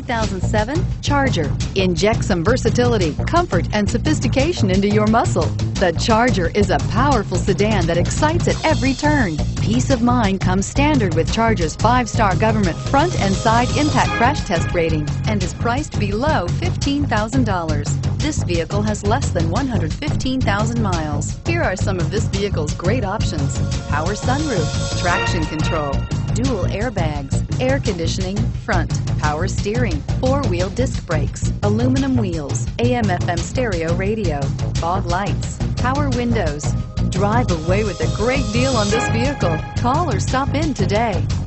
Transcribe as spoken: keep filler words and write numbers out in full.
two thousand seven Charger. Inject some versatility, comfort, and sophistication into your muscle. The Charger is a powerful sedan that excites at every turn. Peace of mind comes standard with Charger's five-star government front and side impact crash test rating and is priced below fifteen thousand dollars. This vehicle has less than one hundred fifteen thousand miles. Here are some of this vehicle's great options: power sunroof, traction control, dual airbags, air conditioning, front, power steering, four-wheel disc brakes, aluminum wheels, A M F M stereo radio, fog lights, power windows. Drive away with a great deal on this vehicle. Call or stop in today.